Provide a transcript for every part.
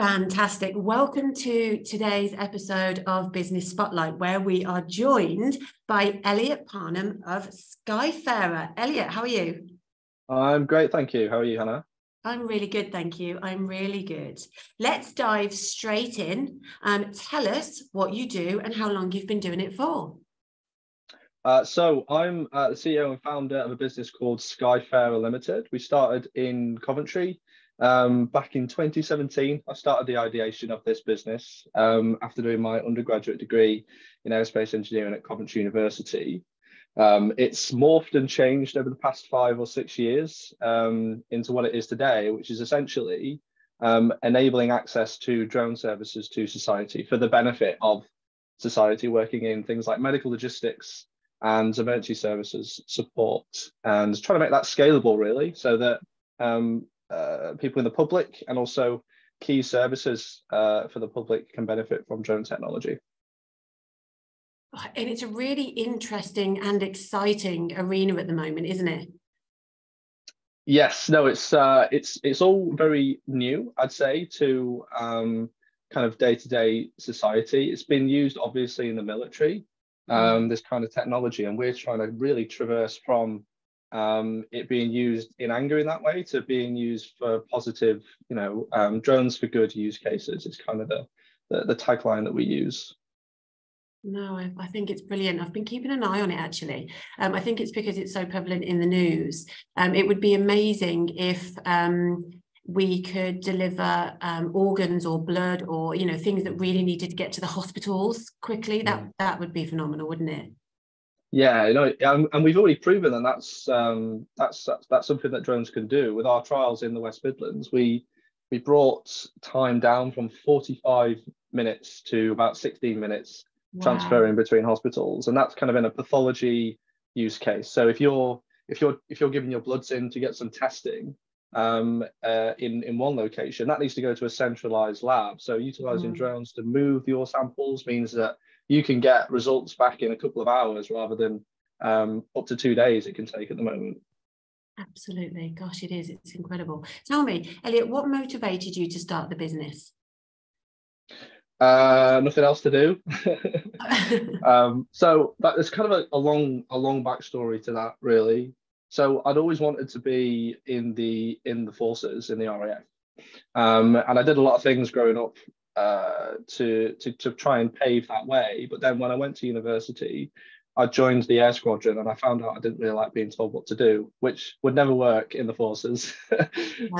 Fantastic. Welcome to today's episode of Business Spotlight, where we are joined by Elliot Parnham of Skyfarer. Elliot, how are you? I'm great, thank you. How are you, Hannah? I'm really good, thank you. I'm really good. Let's dive straight in. Tell us what you do and how long you've been doing it for. So I'm the CEO and founder of a business called Skyfarer Limited. We started in Coventry. Back in 2017, I started the ideation of this business after doing my undergraduate degree in aerospace engineering at Coventry University. It's morphed and changed over the past 5 or 6 years into what it is today, which is essentially enabling access to drone services to society for the benefit of society, working in things like medical logistics and emergency services support, and trying to make that scalable, really, so that people in the public and also key services for the public can benefit from drone technology. And it's a really interesting and exciting arena at the moment, isn't it? Yes, no, it's all very new, I'd say, to kind of day-to-day society. It's been used obviously in the military, this kind of technology, and we're trying to really traverse from it being used in anger in that way to being used for positive, you know, drones for good use cases is kind of the tagline that we use. No, I think it's brilliant. I've been keeping an eye on it, actually. I think it's because it's so prevalent in the news. It would be amazing if we could deliver organs or blood or, you know, things that really needed to get to the hospitals quickly. That would be phenomenal, wouldn't it? Yeah, you know, and we've already proven that that's something that drones can do. With our trials in the West Midlands, we brought time down from 45 minutes to about 16 minutes. Wow. Transferring between hospitals, and that's kind of in a pathology use case. So if you're giving your bloods in to get some testing in one location, that needs to go to a centralized lab. So utilizing drones to move your samples means that you can get results back in a couple of hours rather than up to 2 days it can take at the moment. Absolutely. Gosh, it is. It's incredible. Tell me, Elliot, what motivated you to start the business? Nothing else to do. So there's kind of a long backstory to that, really. So I'd always wanted to be in the forces, in the RAF. And I did a lot of things growing up to try and pave that way. But then when I went to university, I joined the air squadron, and I found out I didn't really like being told what to do, which would never work in the forces.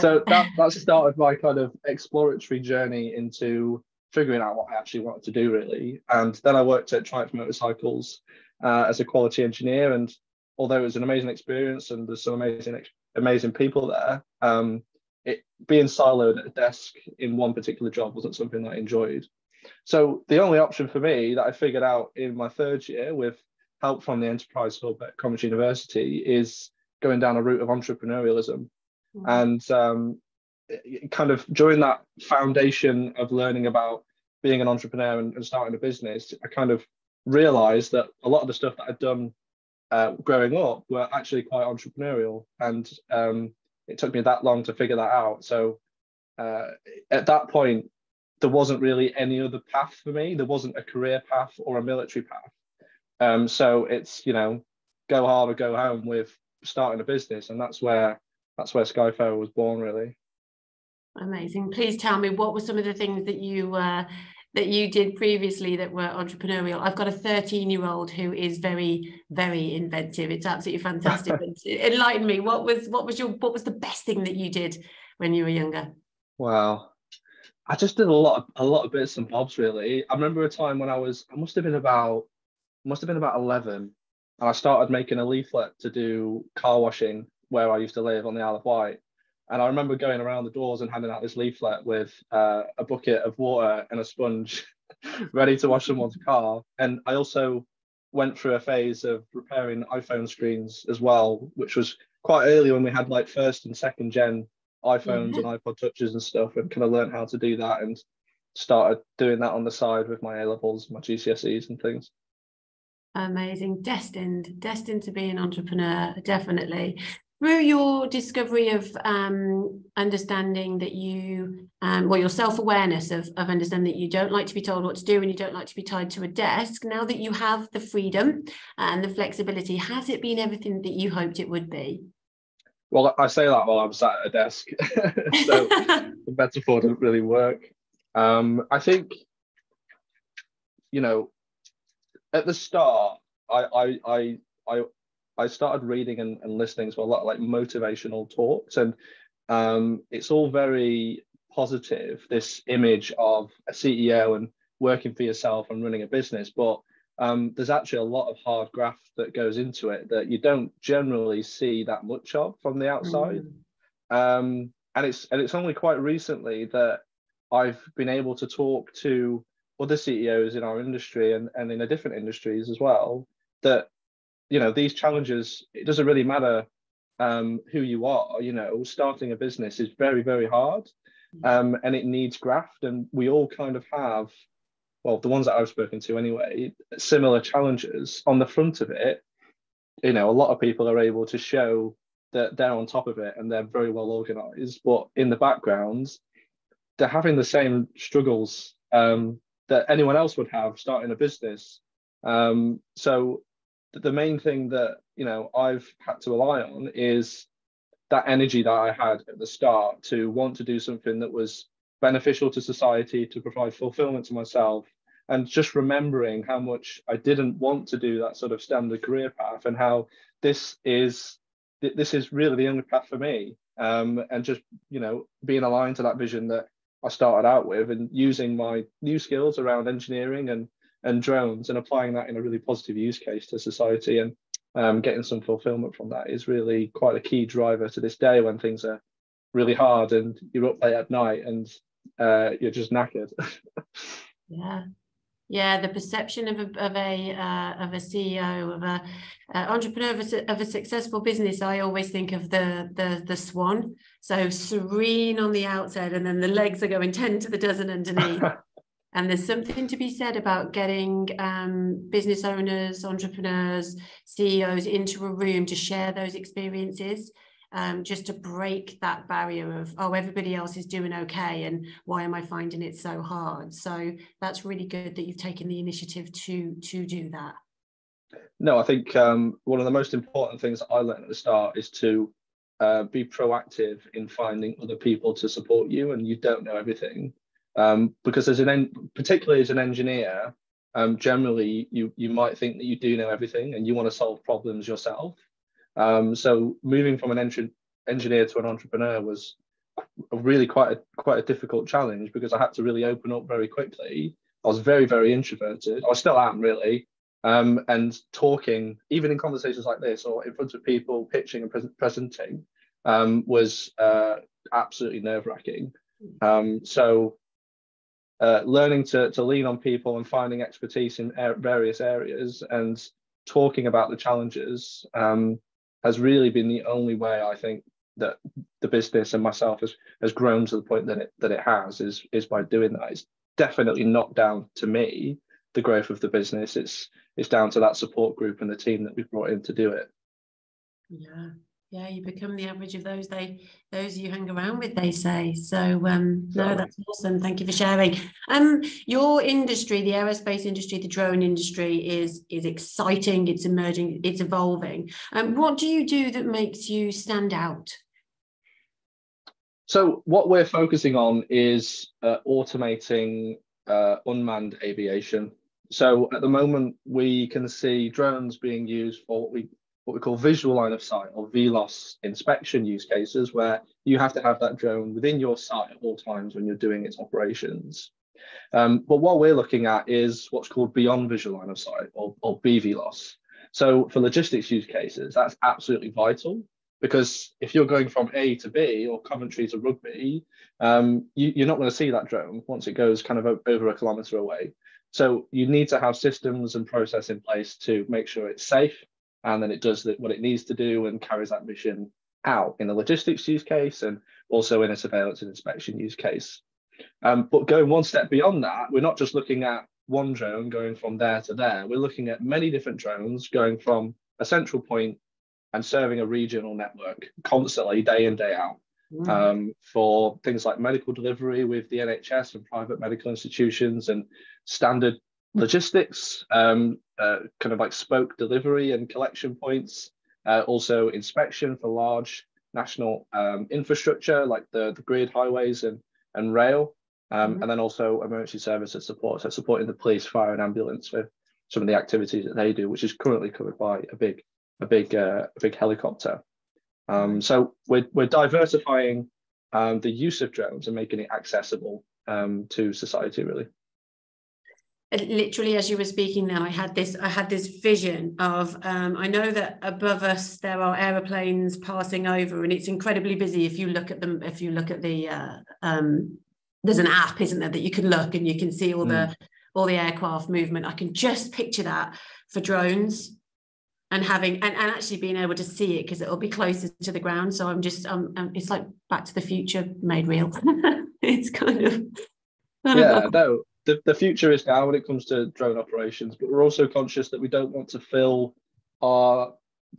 So that started my kind of exploratory journey into figuring out what I actually wanted to do, really. And then I worked at Triumph Motorcycles as a quality engineer, and although it was an amazing experience and there's some amazing people there, being siloed at a desk in one particular job wasn't something that I enjoyed. So the only option for me that I figured out in my third year, with help from the Enterprise Hub at Coventry University, is going down a route of entrepreneurialism. Mm-hmm. And kind of during that foundation of learning about being an entrepreneur and starting a business, I kind of realized that a lot of the stuff that I'd done growing up were actually quite entrepreneurial, and it took me that long to figure that out. So at that point, there wasn't really any other path for me. There wasn't a career path or a military path. So it's, you know, go hard or go home with starting a business. And that's where Skyfarer was born, really. Amazing. Please tell me, what were some of the things that you did previously that were entrepreneurial? I've got a 13-year-old who is very, very inventive. It's absolutely fantastic. Enlighten me. What was the best thing that you did when you were younger? Wow, I just did a lot of bits and bobs, really. I remember a time when I must have been about 11, and I started making a leaflet to do car washing where I used to live on the Isle of Wight. And I remember going around the doors and handing out this leaflet with a bucket of water and a sponge ready to wash someone's car. And I also went through a phase of repairing iPhone screens as well, which was quite early when we had like first and second gen iPhones and iPod touches and stuff, and kind of learned how to do that and started doing that on the side with my A-levels, my GCSEs and things. Amazing. Destined to be an entrepreneur, definitely. through your discovery of understanding that you, well, your self-awareness of understanding that you don't like to be told what to do and you don't like to be tied to a desk, now that you have the freedom and the flexibility, has it been everything that you hoped it would be? Well, I say that while I'm sat at a desk, so the metaphor doesn't really work. I think, you know, at the start, I started reading and listening to a lot of like motivational talks, and it's all very positive, this image of a CEO and working for yourself and running a business, but there's actually a lot of hard graft that goes into it that you don't generally see that much of from the outside. And it's only quite recently that I've been able to talk to other CEOs in our industry and in the different industries as well, that, you know, these challenges, it doesn't really matter who you are, you know, starting a business is very, very hard, and it needs graft. And we all kind of have, well, the ones that I've spoken to anyway, similar challenges on the front of it. You know, a lot of people are able to show that they're on top of it and they're very well organized, but in the background, they're having the same struggles that anyone else would have starting a business. So the main thing that, you know, I've had to rely on is that energy that I had at the start to want to do something that was beneficial to society, to provide fulfillment to myself, and just remembering how much I didn't want to do that sort of standard career path and how this is really the only path for me, and just, you know, being aligned to that vision that I started out with and using my new skills around engineering and drones and applying that in a really positive use case to society, and getting some fulfillment from that is really quite a key driver to this day when things are really hard and you're up late at night and you're just knackered. Yeah, the perception of a CEO, of a entrepreneur, of a successful business, I always think of the swan. So serene on the outside, and then the legs are going 10 to the dozen underneath. And there's something to be said about getting business owners, entrepreneurs, CEOs into a room to share those experiences, just to break that barrier of, oh, everybody else is doing okay, and why am I finding it so hard? So that's really good that you've taken the initiative to do that. No, I think one of the most important things I learned at the start is to be proactive in finding other people to support you, and you don't know everything. Because particularly as an engineer, generally you might think that you do know everything and you want to solve problems yourself. So moving from an engineer to an entrepreneur was really quite a difficult challenge, because I had to really open up very quickly. I was very, very introverted. I still am, really. And talking, even in conversations like this or in front of people, pitching and presenting, was absolutely nerve-wracking. So learning to lean on people and finding expertise in various areas and talking about the challenges has really been the only way I think that the business and myself has grown to the point that it has, is by doing that. It's definitely not down to me, the growth of the business. It's down to that support group and the team that we've brought in to do it. Yeah, you become the average of those you hang around with, they say. So no, that's awesome. Thank you for sharing. Your industry, the aerospace industry, the drone industry is exciting. It's emerging. It's evolving. What do you do that makes you stand out? So what we're focusing on is automating unmanned aviation. So at the moment, we can see drones being used for what we call visual line of sight, or VLOS inspection use cases, where you have to have that drone within your sight at all times when you're doing its operations. But what we're looking at is what's called beyond visual line of sight, or BVLOS. So for logistics use cases, that's absolutely vital, because if you're going from A to B or Coventry to Rugby, you're not going to see that drone once it goes kind of over a kilometre away. So you need to have systems and process in place to make sure it's safe, and then it does what it needs to do and carries that mission out in the logistics use case and also in a surveillance and inspection use case. But going one step beyond that, we're not just looking at one drone going from there to there. We're looking at many different drones going from a central point and serving a regional network constantly, day in, day out, for things like medical delivery with the NHS and private medical institutions, and standard logistics, kind of like spoke delivery and collection points, also inspection for large national infrastructure like the grid, highways and rail, and then also emergency services support, so supporting the police, fire and ambulance for some of the activities that they do, which is currently covered by a big helicopter. So we're diversifying the use of drones and making it accessible to society, really. Literally, as you were speaking now, I had this vision of, I know that above us there are aeroplanes passing over, and it's incredibly busy. If you look at them, if you look at the, there's an app, isn't there, that you can look and you can see all the aircraft movement. I can just picture that for drones, and having and actually being able to see it, because it'll be closer to the ground. So I'm just, it's like Back to the Future made real. It's kind of, yeah, no. The future is now when it comes to drone operations, but we're also conscious that we don't want to fill our,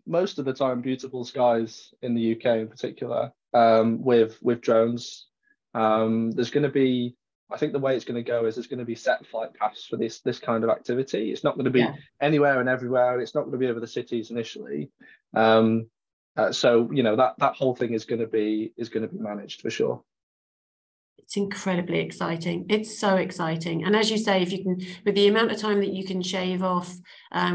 most of the time, beautiful skies in the UK in particular, with drones. There's going to be, I think the way it's going to go is there's going to be set flight paths for this kind of activity. It's not going to be anywhere and everywhere, and it's not going to be over the cities initially. So, you know, that whole thing is going to be managed for sure. It's incredibly exciting. It's so exciting. And as you say, if you can, with the amount of time that you can shave off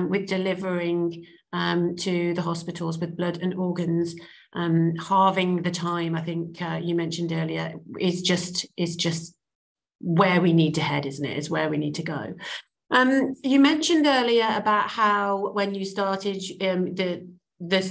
with delivering to the hospitals with blood and organs, halving the time, I think you mentioned earlier, is just where we need to head, isn't it? It's where we need to go. You mentioned earlier about how when you started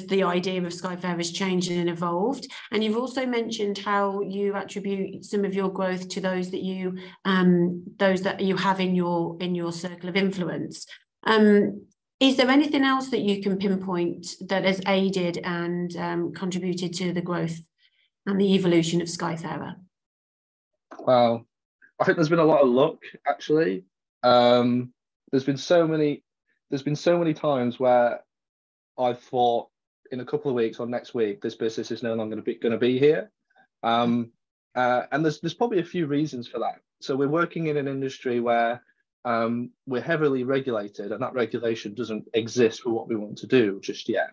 the idea of Skyfarer has changed and evolved, and you've also mentioned how you attribute some of your growth to those that you have in your circle of influence. Is there anything else that you can pinpoint that has aided and contributed to the growth and the evolution of Skyfarer? Well, I think there's been a lot of luck, actually. There's been so many times where I thought in a couple of weeks or next week, this business is no longer going to be here. And there's probably a few reasons for that. So we're working in an industry where we're heavily regulated, and that regulation doesn't exist for what we want to do just yet,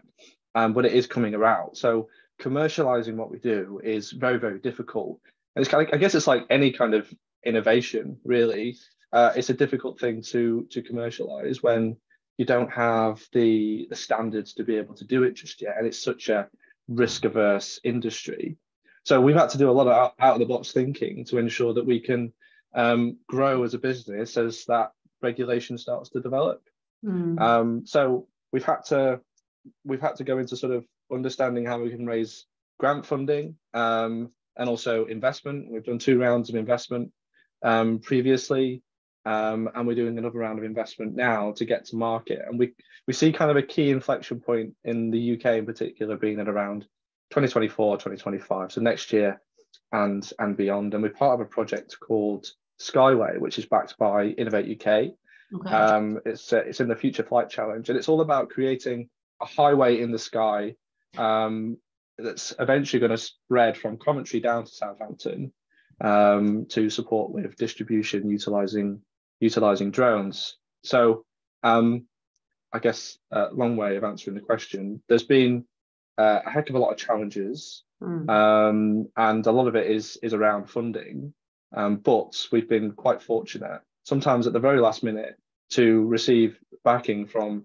but it is coming around. So commercializing what we do is very, very difficult. And it's kind of, I guess it's like any kind of innovation, really. It's a difficult thing to commercialize when you don't have the standards to be able to do it just yet, and it's such a risk-averse industry. So we've had to do a lot of out-of-the-box thinking to ensure that we can grow as a business as that regulation starts to develop. So we've had to go into sort of understanding how we can raise grant funding and also investment. We've done 2 rounds of investment previously. And we're doing another round of investment now to get to market. And we see kind of a key inflection point in the UK in particular being at around 2024, 2025, so next year and beyond. And we're part of a project called Skyway, which is backed by Innovate UK. Okay. It's in the Future Flight Challenge, and it's all about creating a highway in the sky that's eventually going to spread from Coventry down to Southampton to support with distribution utilizing drones. So I guess a long way of answering the question. There's been a heck of a lot of challenges, and a lot of it is around funding, but we've been quite fortunate, sometimes at the very last minute, to receive backing from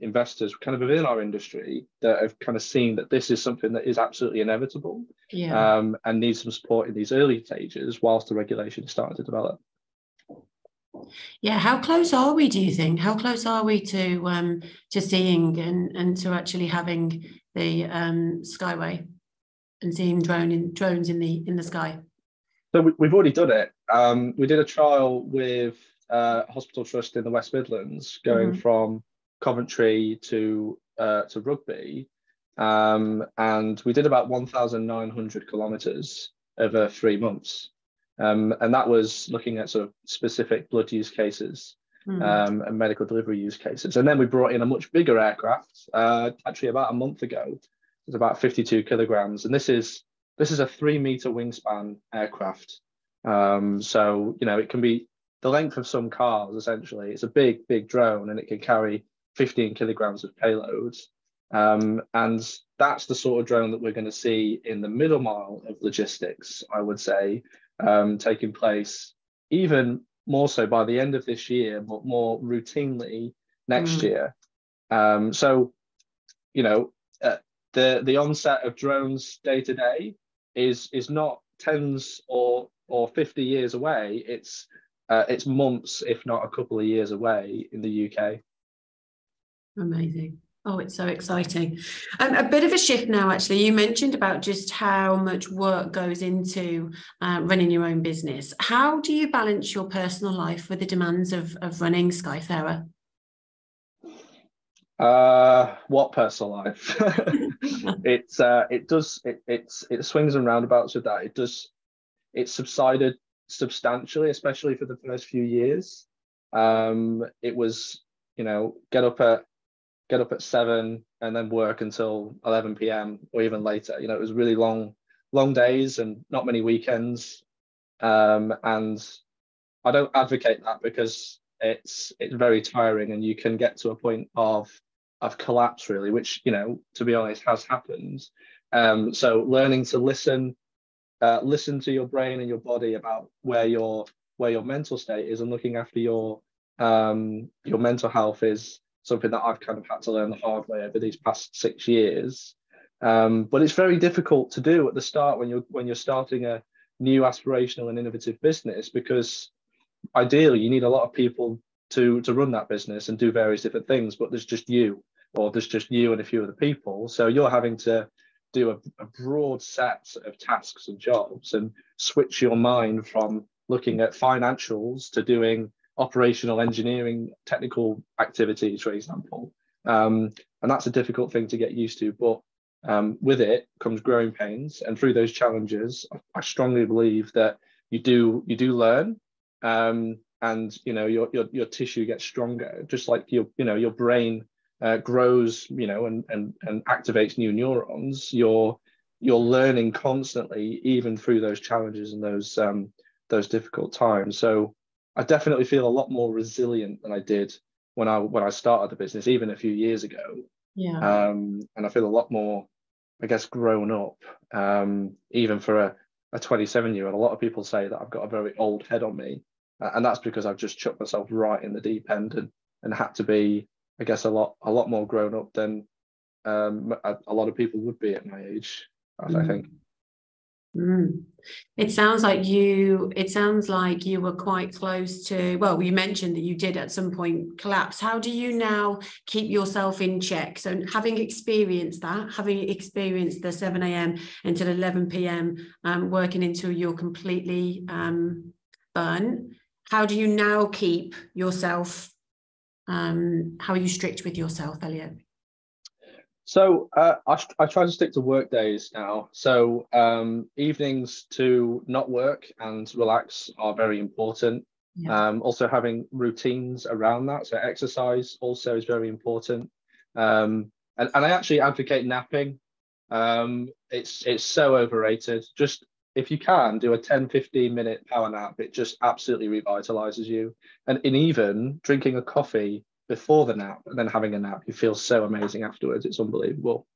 investors kind of within our industry that have kind of seen that this is something that is absolutely inevitable, and needs some support in these early stages whilst the regulation is starting to develop. Yeah, how close are we, do you think? How close are we to seeing and to actually having the Skyway and seeing drones in the sky? So we've already done it. We did a trial with a hospital trust in the West Midlands, going from Coventry to Rugby, and we did about 1,900 kilometres over 3 months, and that was looking at sort of specific blood use cases. and medical delivery use cases. And then we brought in a much bigger aircraft, actually about a month ago. It's about 52 kilograms. And this is a 3-meter wingspan aircraft. So, you know, it can be the length of some cars, essentially. It's a big, big drone, and it can carry 15 kilograms of payloads. And that's the sort of drone that we're going to see in the middle mile of logistics, I would say, taking place even more so by the end of this year, but more routinely next year. So, you know, the onset of drones day to day is not tens or 50 years away. It's months, if not a couple of years away in the UK. Amazing. Oh, it's so exciting. A bit of a shift now, actually. You mentioned about just how much work goes into running your own business. How do you balance your personal life with the demands of running Skyfarer? What personal life? It swings and roundabouts with that. It subsided substantially, especially for the first few years. It was, you know, get up at 7 and then work until 11 p.m. or even later. You know, it was really long days and not many weekends. And I don't advocate that because it's very tiring, and you can get to a point of collapse, really, which, you know, to be honest, has happened. So learning to listen to your brain and your body about where your mental state is, and looking after your mental health is something that I've kind of had to learn the hard way over these past 6 years. But it's very difficult to do at the start when you're starting a new aspirational and innovative business, because ideally you need a lot of people to run that business and do various different things, but there's just you and a few other people. So you're having to do a broad set of tasks and jobs, and switch your mind from looking at financials to doing operational engineering, technical activities, for example. And that's a difficult thing to get used to, but with it comes growing pains. And through those challenges, I strongly believe that you do learn, and, you know, your tissue gets stronger, just like your brain grows, you know, and activates new neurons. You're learning constantly, even through those challenges and those difficult times. So I definitely feel a lot more resilient than I did when I started the business, even a few years ago. Yeah. And I feel a lot more, I guess, grown up, even for a 27-year-old. A lot of people say that I've got a very old head on me, and that's because I've just chucked myself right in the deep end and had to be, I guess, a lot more grown up than a lot of people would be at my age, I think. It sounds like you were quite close to, well, you mentioned that you did at some point collapse. How do you now keep yourself in check? So having experienced the 7 a.m. until 11 p.m. Working until you're completely burnt, how do you now keep yourself, how are you strict with yourself, Elliot? So I try to stick to work days now. So evenings to not work and relax are very important. Yeah. Also having routines around that. So exercise also is very important. And I actually advocate napping. It's so overrated. Just if you can do a 10, 15 minute power nap, it just absolutely revitalizes you. And in even drinking a coffee before the nap and then having a nap, you feel so amazing afterwards. It's unbelievable.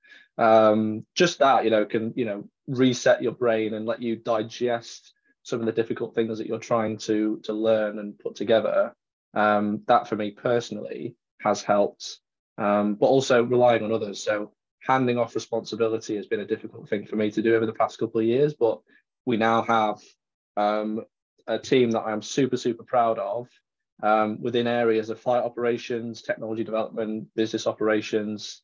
Just that, you know, can, you know, reset your brain and let you digest some of the difficult things that you're trying to learn and put together. That for me personally has helped, but also relying on others. So handing off responsibility has been a difficult thing for me to do over the past couple of years, but we now have a team that I'm super, super proud of, within areas of flight operations, technology development, business operations,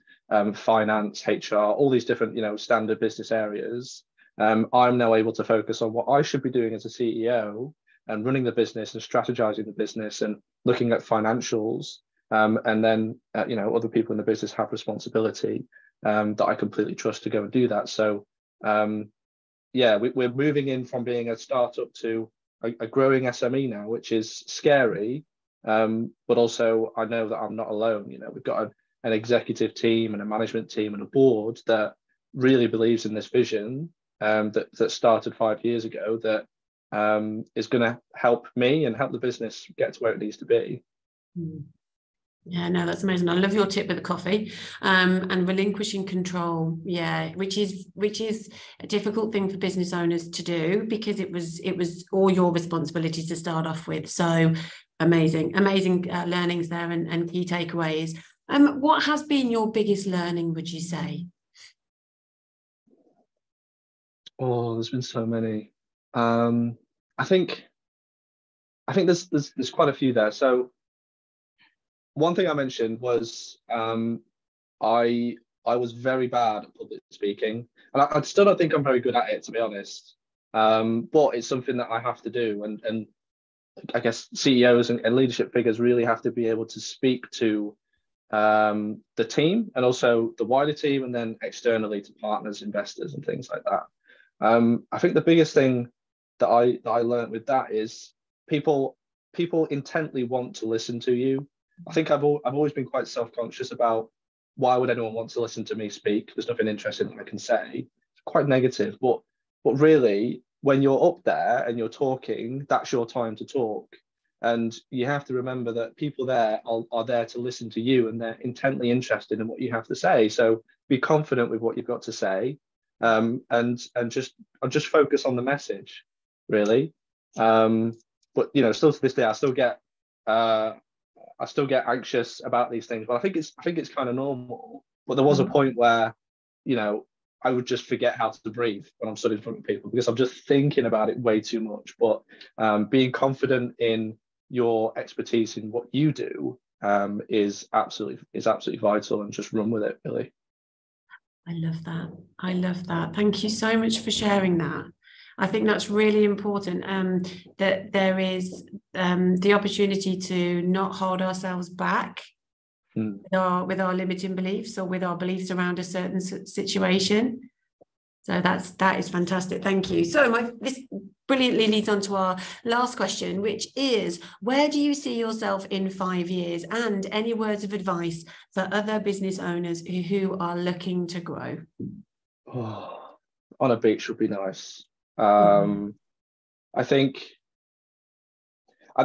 finance, HR, all these different, you know, standard business areas. I'm now able to focus on what I should be doing as a CEO and running the business and strategizing the business and looking at financials. And then, you know, other people in the business have responsibility that I completely trust to go and do that. So, yeah, we're moving in from being a startup to a growing SME now, which is scary, But also I know that I'm not alone. You know, we've got an executive team and a management team and a board that really believes in this vision that started 5 years ago, that is going to help me and help the business get to where it needs to be. Yeah, no, that's amazing. I love your tip with the coffee and relinquishing control. Yeah, which is a difficult thing for business owners to do, because it was all your responsibility to start off with. So amazing learnings there and key takeaways. What has been your biggest learning, would you say? Oh, there's been so many. I think there's quite a few there. So one thing I mentioned was I was very bad at public speaking, and I still don't think I'm very good at it, to be honest. But it's something that I have to do, and I guess CEOs and leadership figures really have to be able to speak to the team, and also the wider team, and then externally to partners, investors, and things like that. I think the biggest thing that I learned with that is people intently want to listen to you. I think I've always been quite self-conscious about, why would anyone want to listen to me speak? There's nothing interesting that I can say. It's quite negative, but really, when you're up there and you're talking, that's your time to talk. And you have to remember that people there are there to listen to you, and they're intently interested in what you have to say. So be confident with what you've got to say. And just focus on the message, really. But you know, still to this day, I still get anxious about these things. But I think it's kind of normal. But there was a point where, you know, I would just forget how to breathe when I'm stood in front of people, because I'm just thinking about it way too much. But being confident in your expertise in what you do is absolutely vital, and just run with it, really. I love that. I love that. Thank you so much for sharing that. I think that's really important, that there is the opportunity to not hold ourselves back with our limiting beliefs, or with our beliefs around a certain situation. So that is fantastic. Thank you. So this brilliantly leads on to our last question, which is, where do you see yourself in 5 years? And any words of advice for other business owners who are looking to grow? Oh, on a beach would be nice. I think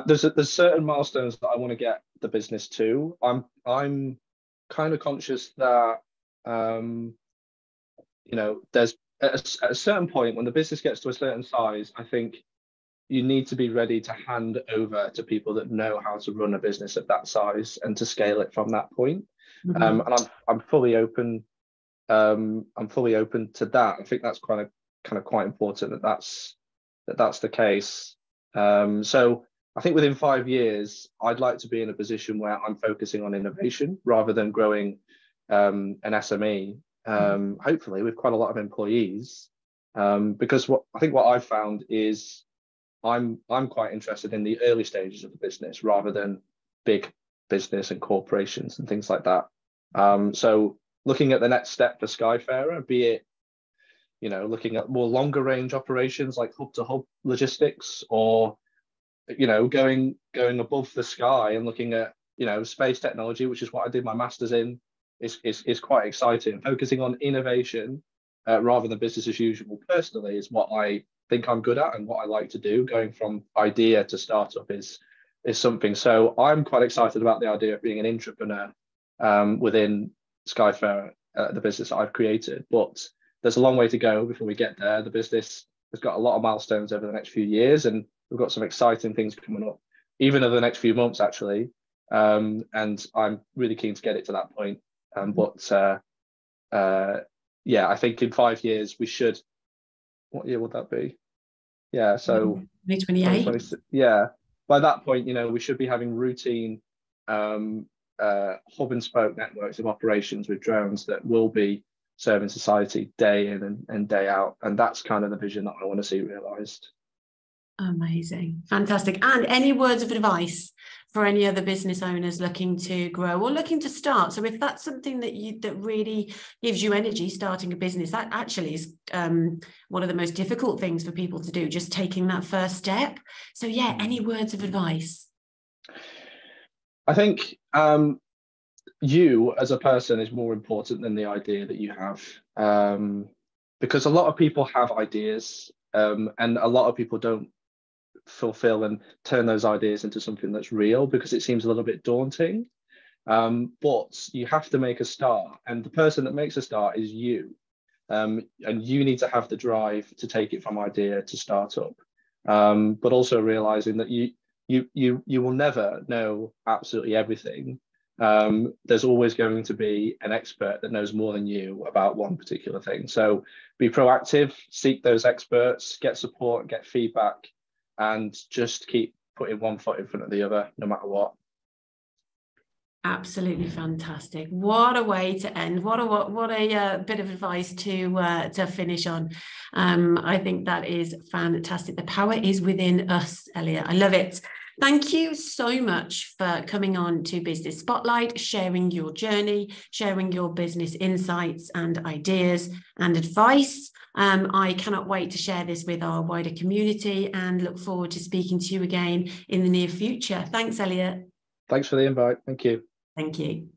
there's certain milestones that I want to get the business to. I'm kind of conscious that, you know, there's at a certain point when the business gets to a certain size, I think you need to be ready to hand over to people that know how to run a business at that size and to scale it from that point. Mm-hmm. And I'm fully open. I'm fully open to that. I think that's kind of quite important that's the case. So I think within 5 years, I'd like to be in a position where I'm focusing on innovation rather than growing an SME. Hopefully with quite a lot of employees, because what I've found is I'm quite interested in the early stages of the business rather than big business and corporations and things like that. So looking at the next step for Skyfarer, be it, you know, looking at more longer range operations like hub to hub logistics, or, you know, going above the sky and looking at, you know, space technology, which is what I did my master's in, is quite exciting. Focusing on innovation rather than business as usual, personally, is what I think I'm good at and what I like to do. Going from idea to startup is something. So I'm quite excited about the idea of being an entrepreneur within Skyfarer, the business that I've created. But there's a long way to go before we get there. The business has got a lot of milestones over the next few years, and we've got some exciting things coming up, even over the next few months, actually. And I'm really keen to get it to that point. But I think in 5 years we should. What year would that be? Yeah, so 2028. Yeah, by that point, you know, we should be having routine hub and spoke networks of operations with drones that will be serving society day in and day out. And that's kind of the vision that I want to see realised. Amazing. Fantastic. And any words of advice for any other business owners looking to grow or looking to start? So if that's something that really gives you energy, starting a business, that actually is one of the most difficult things for people to do, just taking that first step. So yeah, any words of advice? I think you as a person is more important than the idea that you have, because a lot of people have ideas, and a lot of people don't fulfill and turn those ideas into something that's real because it seems a little bit daunting. But you have to make a start, and the person that makes a start is you. And you need to have the drive to take it from idea to start up, but also realizing that you will never know absolutely everything. There's always going to be an expert that knows more than you about one particular thing. So be proactive, seek those experts, get support, get feedback, and just keep putting one foot in front of the other, no matter what. Absolutely fantastic. What a way to end. What a bit of advice to finish on. I think that is fantastic. The power is within us, Elliot. I love it. Thank you so much for coming on to Business Spotlight, sharing your journey, sharing your business insights and ideas and advice. I cannot wait to share this with our wider community and look forward to speaking to you again in the near future. Thanks, Elliot. Thanks for the invite. Thank you. Thank you.